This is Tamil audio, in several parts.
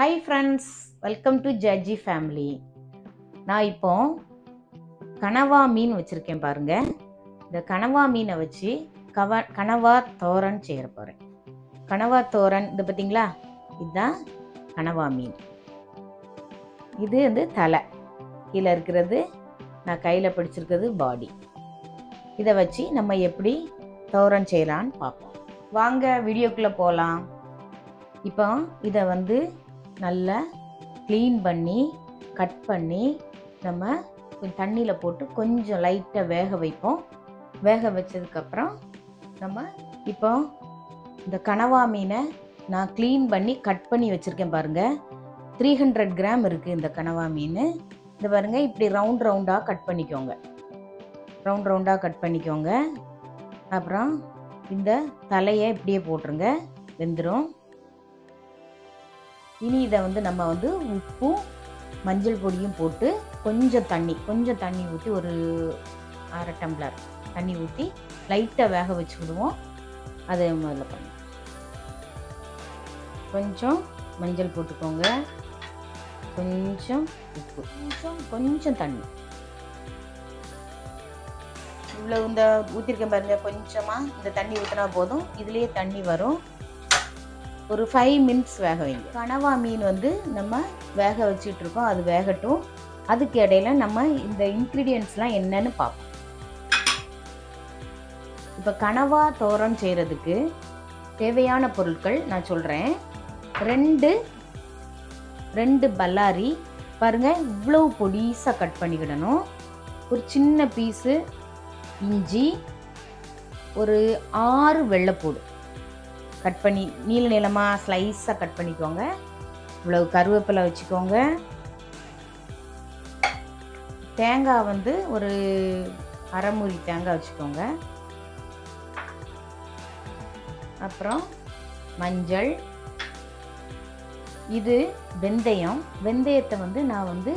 Hi friends, welcome to JAJE Family. நான் இப்போ கனவா மீன் வச்சிருக்கேன் பாருங்க. இந்த கனவா மீனை வச்சு கனவா தோரன் செய்ய போறேன். கனவா தோரன் இது பாத்தீங்களா? இதுதான் கனவா மீன். இது வந்து தலை, கீழே இருக்கிறது நான் கையில பிடிச்சிருக்கிறது பாடி. இதை வச்சு நம்ம எப்படி தோரன் செய்யலான்னு பார்ப்போம். வாங்க வீடியோக்குள்ள போகலாம். இப்போ இதை வந்து நல்லா க்ளீன் பண்ணி கட் பண்ணி நம்ம தண்ணியில் போட்டு கொஞ்சம் லைட்டாக வேக வைப்போம். வேக வச்சதுக்கப்புறம் நம்ம இப்போ இந்த கனவா மீனை நான் க்ளீன் பண்ணி கட் பண்ணி வச்சுருக்கேன் பாருங்கள். 300 கிராம் இருக்குது இந்த கனவா மீன். இந்த பாருங்கள், இப்படி ரவுண்டாக கட் பண்ணிக்கோங்க, கட் பண்ணிக்கோங்க. அப்புறம் இந்த தலையை இப்படியே போட்டுருங்க, வெந்துடும். இனி இதை வந்து நம்ம வந்து உப்பும் மஞ்சள் பொடியும் போட்டு கொஞ்சம் தண்ணி ஊற்றி ஒரு ½ டம்ளர் தண்ணி ஊற்றி லைட்டாக வேக வச்சு விடுவோம். அதை முதல்ல பண்ணுவோம். கொஞ்சம் மஞ்சள் போட்டுக்கோங்க, கொஞ்சம் உப்பு, கொஞ்சம் தண்ணி. இவ்வளோ இந்த ஊற்றிருக்கேன் பாருங்கள். கொஞ்சமாக இந்த தண்ணி ஊற்றினா போதும், இதுலேயே தண்ணி வரும். ஒரு 5 minutes வேக வைங்க. கனவா மீன் வந்து நம்ம வேக வச்சுட்டு இருக்கோம், அது வேகட்டும். அதுக்கு இடையில நம்ம இந்த இன்க்ரீடியன்ட்ஸ்லாம் என்னன்னு பார்ப்போம். இப்போ கனவா தோரன் செய்கிறதுக்கு தேவையான பொருட்கள் நான் சொல்கிறேன். ரெண்டு பல்லாரி பாருங்கள், இவ்வளோ பொடிசாக கட் பண்ணிக்கிடணும். ஒரு சின்ன பீஸு இஞ்சி, ஒரு 6 வெள்ளைப்பூடு கட் பண்ணி நீள நீளமாக ஸ்லைஸாக கட் பண்ணிக்கோங்க. இவ்வளவு கருவேப்பிலை வச்சுக்கோங்க. தேங்காய் வந்து ஒரு அரைமுறி தேங்காய் வச்சுக்கோங்க. அப்புறம் மஞ்சள், இது வெந்தயம். வெந்தயத்தை வந்து நான் வந்து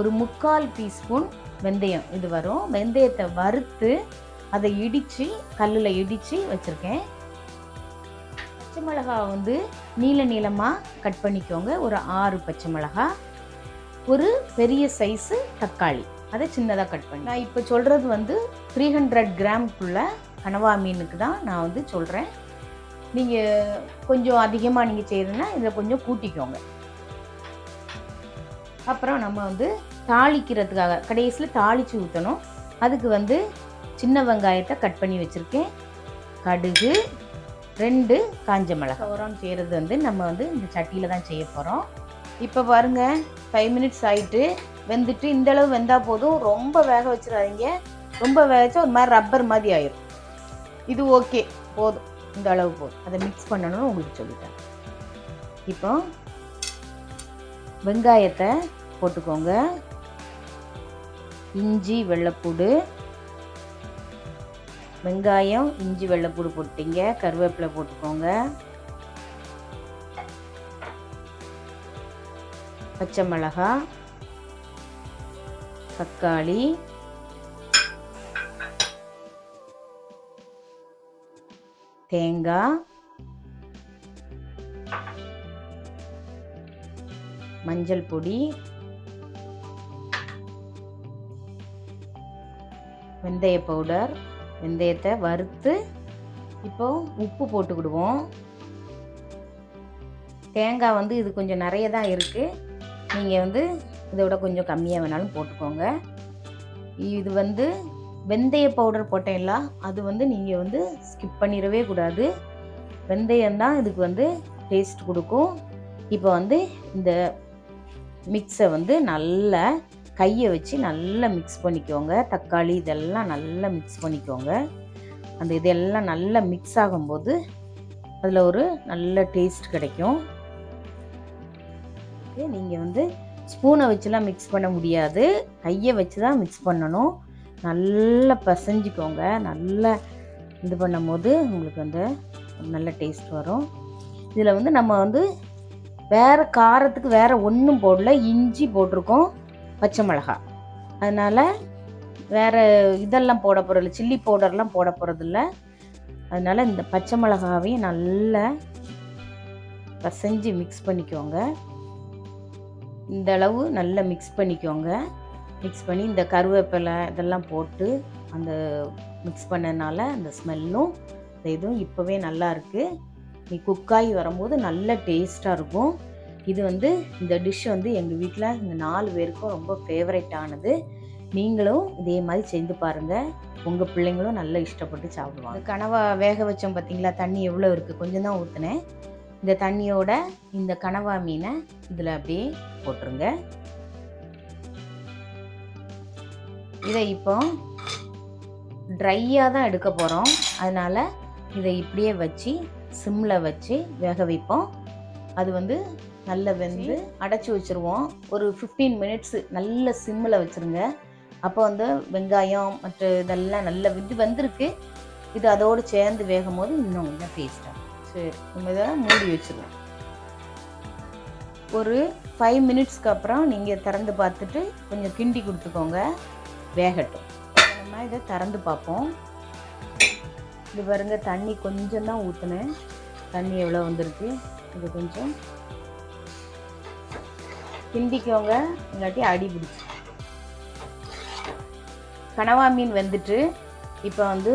ஒரு 3/4 டீஸ்பூன் வெந்தயம் இது வரும். வெந்தயத்தை வறுத்து அதை இடித்து கல்லில் இடித்து வச்சுருக்கேன். பச்சை மிளகா வந்து நீளமாக கட் பண்ணிக்கோங்க, ஒரு 6 பச்சை மிளகா. ஒரு பெரிய சைஸு தக்காளி, அதை சின்னதாக கட் பண்ணி. நான் இப்போ சொல்கிறது வந்து 300 கிராம்குள்ள கனவா மீனுக்கு தான் நான் வந்து சொல்கிறேன். நீங்கள் கொஞ்சம் அதிகமாக நீங்கள் செய்யணுன்னா இதில் கொஞ்சம் கூட்டிக்கோங்க. அப்புறம் நம்ம வந்து தாளிக்கிறதுக்காக கடைசியில் தாளித்து ஊற்றணும். அதுக்கு வந்து சின்ன வெங்காயத்தை கட் பண்ணி வச்சுருக்கேன். கடுகு, 2 காஞ்ச மிளகாய். தோரம் செய்கிறது வந்து நம்ம வந்து இந்த சட்டியில் தான் செய்ய போகிறோம். இப்போ பாருங்கள், 5 minutes ஆகிட்டு வெந்துட்டு இந்தளவு வெந்தால் போதும். ரொம்ப வேக வச்சிடாதீங்க, ரொம்ப வேக வச்சா ஒரு மாதிரி ரப்பர் மாதிரி ஆயிடும். இது ஓகே, போதும் இந்த அளவு போதும். அதை மிக்ஸ் பண்ணணும்னு உங்களுக்கு சொல்லிட்டேன். இப்போ வெங்காயத்தை போட்டுக்கோங்க, இஞ்சி வெள்ளைப்பூடு, வெங்காயம் இஞ்சி வெள்ளைப்பூடு போட்டுங்க, கருவேப்பிலை போட்டுக்கோங்க, பச்சை மிளகாய், தக்காளி, தேங்காய், மஞ்சள் பொடி, வெந்தய பவுடர். வெந்தயத்தை வறுத்து இப்போ உப்பு போட்டுக்கிடுவோம். தேங்காய் வந்து இது கொஞ்சம் நிறைய தான் இருக்குது, நீங்கள் வந்து இதை விட கொஞ்சம் கம்மியாக வேணாலும் போட்டுக்கோங்க. இது வந்து வெந்தய பவுடர் போட்டேன்ல, அது வந்து நீங்கள் வந்து ஸ்கிப் பண்ணிடவே கூடாது. வெந்தயம்தான் இதுக்கு வந்து டேஸ்ட் கொடுக்கும். இப்போ வந்து இந்த மிக்ஸை வந்து நல்லா கையை வச்சு நல்லா மிக்ஸ் பண்ணிக்கோங்க. தக்காளி இதெல்லாம் நல்லா மிக்ஸ் பண்ணிக்கோங்க. அந்த இதெல்லாம் நல்லா மிக்ஸ் ஆகும்போது அதில் ஒரு நல்ல டேஸ்ட் கிடைக்கும். நீங்கள் வந்து ஸ்பூனை வச்சுலாம் மிக்ஸ் பண்ண முடியாது, கையை வச்சு தான் மிக்ஸ் பண்ணணும். நல்லா பசைஞ்சிக்கோங்க. நல்லா இது பண்ணும்போது உங்களுக்கு வந்து நல்ல டேஸ்ட் வரும். இதில் வந்து நம்ம வந்து வேறு காரத்துக்கு வேறு ஒன்றும் போடல, இஞ்சி போட்டிருக்கோம், பச்சை மிளகா. அதனால் வேறு இதெல்லாம் போட போகிறதில்ல, சில்லி பவுடர்லாம் போட போகிறதில்ல. அதனால் இந்த பச்சை மிளகாவையும் நல்லா பசைஞ்சு மிக்ஸ் பண்ணிக்கோங்க. இந்த அளவு நல்லா மிக்ஸ் பண்ணிக்கோங்க. மிக்ஸ் பண்ணி இந்த கருவேப்பிலை இதெல்லாம் போட்டு அந்த மிக்ஸ் பண்ணனால அந்த ஸ்மெல்லும் இதுவும் இப்போவே நல்லா இருக்குது. நீ குக்காகி வரும்போது நல்ல டேஸ்ட்டாக இருக்கும். இது வந்து இந்த டிஷ் வந்து எங்கள் வீட்டில் இந்த 4 பேருக்கும் ரொம்ப ஃபேவரட் ஆனது. நீங்களும் இதே மாதிரி செஞ்சு பாருங்கள், உங்கள் பிள்ளைங்களும் நல்லா இஷ்டப்பட்டு சாப்பிடுவாங்க. கனவா வேக வச்சோம் பார்த்திங்களா, தண்ணி எவ்வளோ இருக்குது, கொஞ்சம் தான் ஊற்றுனேன். இந்த தண்ணியோட இந்த கனவா மீனை இதில் அப்படியே போட்டுருங்க. இதை இப்போ ட்ரையாக தான் எடுக்க போகிறோம், அதனால் இதை இப்படியே வச்சு சிம்மில் வச்சு வேக வைப்போம். அது வந்து நல்லா வெந்து அடைச்சி வச்சுருவோம். ஒரு 15 minutes நல்ல சிம்மில் வச்சுருங்க. அப்போ வந்து வெங்காயம் மற்ற இதெல்லாம் நல்ல விட்டு வந்திருக்கு. இது அதோடு சேர்ந்து வேகும் போது இன்னும் கொஞ்சம் டேஸ்ட்டாக. சரி, நம்ம இதை மூடி வச்சுருவோம். ஒரு 5 minutesக்கு அப்புறம் நீங்கள் திறந்து பார்த்துட்டு கொஞ்சம் கிண்டி கொடுத்துக்கோங்க, வேகட்டும். நம்ம இதை திறந்து பார்ப்போம். இது பாருங்க, தண்ணி கொஞ்சம் தான் ஊற்றினேன். தண்ணி எவ்வளோ வந்திருக்கு, இது கொஞ்சம் கிண்டிக்கோங்க, இல்லாட்டி அடி பிடிச்சி. கனவா மீன் வந்துட்டு இப்போ வந்து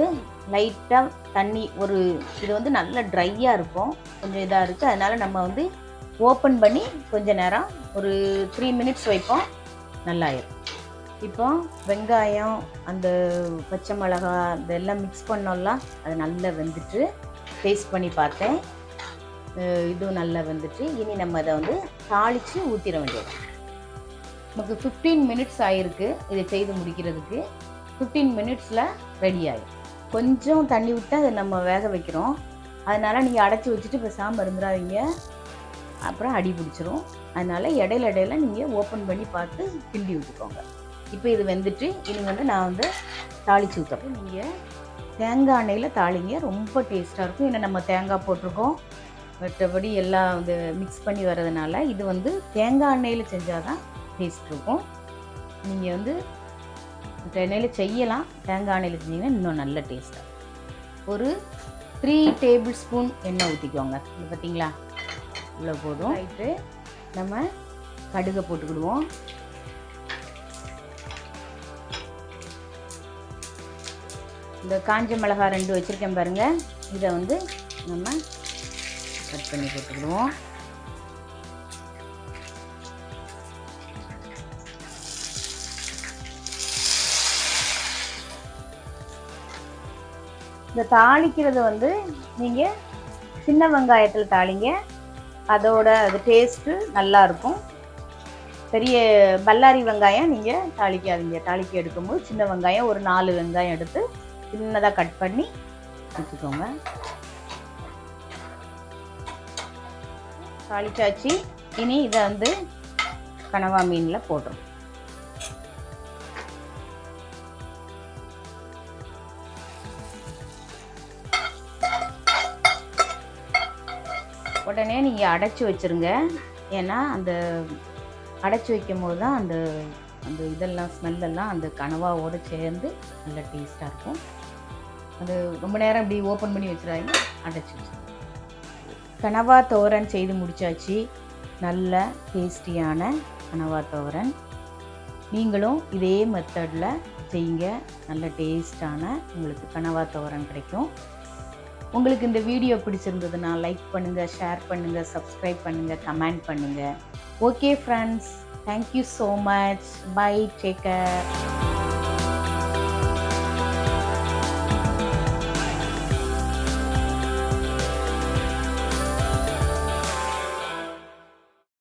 லைட்டாக தண்ணி ஒரு இது வந்து நல்லா ட்ரையாக இருக்கும், கொஞ்சம் இதாக இருக்குது. அதனால் நம்ம வந்து ஓப்பன் பண்ணி கொஞ்சம் நேரம் ஒரு 3 minutes வைப்போம், நல்லாயிடும். இப்போ வெங்காயம் அந்த பச்சை மிளகா இதெல்லாம் மிக்ஸ் பண்ணோம்ல, அது நல்லா வெந்துட்டு டேஸ்ட் பண்ணி பார்த்தேன், இதுவும் நல்லா வெந்துட்டு. இனி நம்ம அதை வந்து தாளித்து ஊற்றிட வேண்டியது. நமக்கு 15 minutes ஆகிருக்கு இதை செய்து முடிக்கிறதுக்கு. 15 minutesல ரெடி ஆகிடும். கொஞ்சம் தண்ணி விட்டு அதை நம்ம வேக வைக்கிறோம், அதனால் நீங்கள் அடைச்சி வச்சுட்டு பேசாமல் இருந்துடாதீங்க, அப்புறம் அடி பிடிச்சிரும். அதனால் இடையில இடையில நீங்கள் ஓப்பன் பண்ணி பார்த்து கிண்டி விட்டுக்கோங்க. இப்போ இது வெந்துட்டு இது வந்து நான் வந்து தாளித்து ஊற்றுறேன். நீங்கள் தேங்காய் எண்ணெயில் தாளிங்க, ரொம்ப டேஸ்ட்டாக இருக்கும். ஏன்னா நம்ம தேங்காய் போட்டிருக்கோம், மற்றபடி எல்லாம் வந்து மிக்ஸ் பண்ணி வர்றதுனால இது வந்து தேங்காய் எண்ணெயில் செஞ்சால் தான் டேஸ்ட் இருக்கும். நீங்கள் வந்து எண்ணெயில் செய்யலாம், தேங்காய் எண்ணெயில் செஞ்சிங்கன்னா இன்னும் நல்ல டேஸ்ட்டாக. ஒரு 3 tablespoon எண்ணெய் ஊற்றிக்கோங்க. இது பார்த்திங்களா, இவ்வளோ போதும். ரைட்டு, நம்ம கடுகை போட்டுக்கிடுவோம். இந்த காஞ்ச மிளகாய் 2 வச்சுருக்கேன் பாருங்கள், இதை வந்து நம்ம கட் பண்ணி போட்டுக்கிடுவோம். இந்த தாளிக்கிறது வந்து நீங்கள் சின்ன வெங்காயத்தில் தாளிங்க, அதோட அது டேஸ்ட்டு நல்லாயிருக்கும். பெரிய பல்லாரி வெங்காயம் நீங்கள் தாளிக்காதீங்க. தாளிக்க எடுக்கும்போது சின்ன வெங்காயம் ஒரு 4 வெங்காயம் எடுத்து சின்னதாக கட் பண்ணி வச்சுக்கோங்க. தாளிச்சாச்சு. இனி இதை வந்து கனவா மீனில் போடுறோம். உடனே நீங்கள் அடைச்சி வச்சுருங்க, ஏன்னா அந்த அடைச்சி வைக்கும் போது தான் அந்த அந்த இதெல்லாம் ஸ்மெல்லாம் அந்த கனவாவோடு சேர்ந்து நல்லா டேஸ்ட்டாக இருக்கும். அது ரொம்ப நேரம் இப்படி ஓப்பன் பண்ணி வச்சுறாங்க, அடைச்சி வச்சுருங்க. கனவா தோரன் செய்து முடித்தாச்சு. நல்ல டேஸ்டியான கனவா தோரன். நீங்களும் இதே மெத்தடில் செய்யுங்க, நல்ல டேஸ்டான உங்களுக்கு கனவா தோரன் கிடைக்கும். உங்களுக்கு இந்த வீடியோ பிடிச்சிருந்ததுன்னா லைக் பண்ணுங்கள், ஷேர் பண்ணுங்கள், சப்ஸ்கிரைப் பண்ணுங்கள், கமெண்ட் பண்ணுங்கள். Okay friends, thank you so much. Bye, take care.